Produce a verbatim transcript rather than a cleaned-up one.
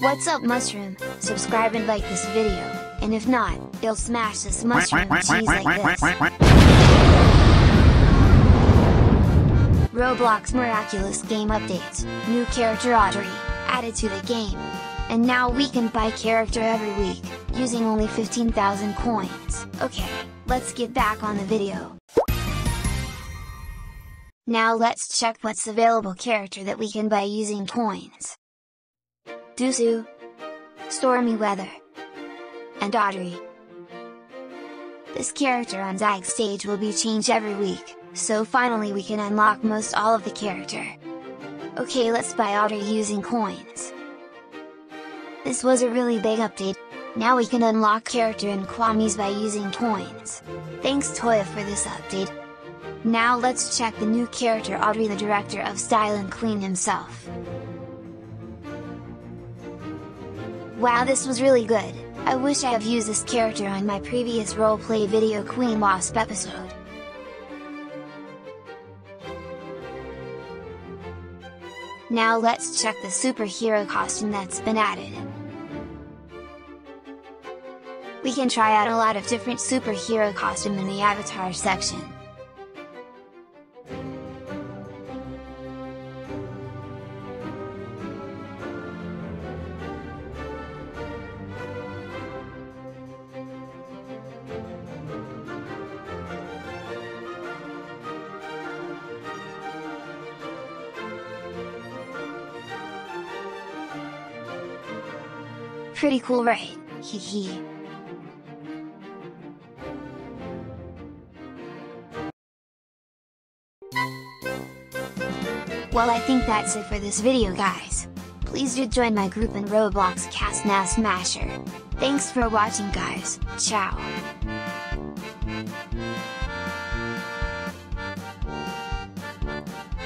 What's up, mushroom? Subscribe and like this video, and if not, you'll smash this mushroom with cheese like this. Roblox Miraculous game update, new character Audrey, added to the game. And now we can buy character every week, using only fifteen thousand coins. Okay, let's get back on the video. Now let's check what's available character that we can buy using coins. Dusu, Stormy Weather, and Audrey. This character on Zag Stage will be changed every week, so finally we can unlock most all of the character. Okay, let's buy Audrey using coins. This was a really big update. Now we can unlock character in Kwamis by using coins. Thanks Toya for this update. Now let's check the new character Audrey, the director of Style and Queen himself. Wow, this was really good. I wish I have used this character on my previous roleplay video Queen Wasp episode. Now let's check the superhero costume that's been added. We can try out a lot of different superhero costume in the avatar section. Pretty cool, right? Hehe. Well, I think that's it for this video, guys. Please do join my group in Roblox CasNat Smasher. Thanks for watching, guys. Ciao.